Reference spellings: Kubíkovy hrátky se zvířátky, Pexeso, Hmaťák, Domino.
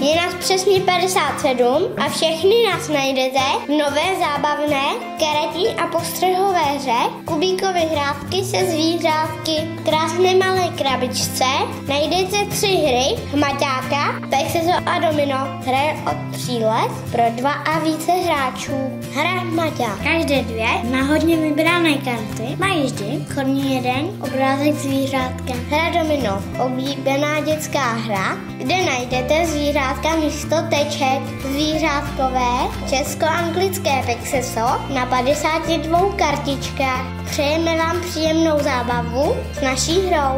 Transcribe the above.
Je nás přesně 57 a všechny nás najdete v nové zábavné karetní a postřehové hře Kubíkovy hrátky se zvířátky. Krásné malé krabičce najdete 3 hry Hmaťáka, Pexeso a Domino. Hraje od 3 let pro 2 a více hráčů. Hra Hmaťák. Každé 2 náhodně vybrané karty mají vždy kromě jeden obrázek zvířátka. Hra Domino. Oblíbená dětská hra, kde najdete zvířátka místo teček. Zvířátkové česko-anglické Pexeso na 52 kartičkách. Přejeme vám příjemnou zábavu s naší hrou.